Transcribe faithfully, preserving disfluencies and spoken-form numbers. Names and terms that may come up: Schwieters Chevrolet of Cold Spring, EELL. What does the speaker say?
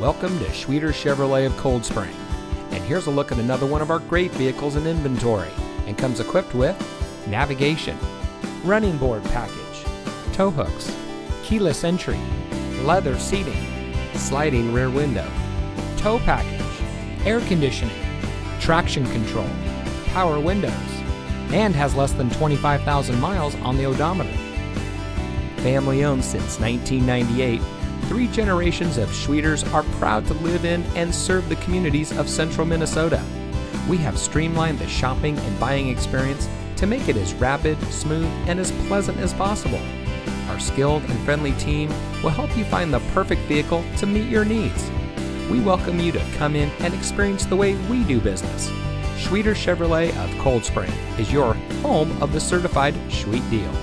Welcome to Schwieters Chevrolet of Cold Spring, and here's a look at another one of our great vehicles in inventory, and comes equipped with navigation, running board package, tow hooks, keyless entry, leather seating, sliding rear window, tow package, air conditioning, traction control, power windows, and has less than twenty-five thousand miles on the odometer. Family owned since nineteen ninety-eight, three generations of Schwieters are proud to live in and serve the communities of central Minnesota. We have streamlined the shopping and buying experience to make it as rapid, smooth, and as pleasant as possible. Our skilled and friendly team will help you find the perfect vehicle to meet your needs. We welcome you to come in and experience the way we do business. Schwieters Chevrolet of Cold Spring is your home of the certified Schwiet deal.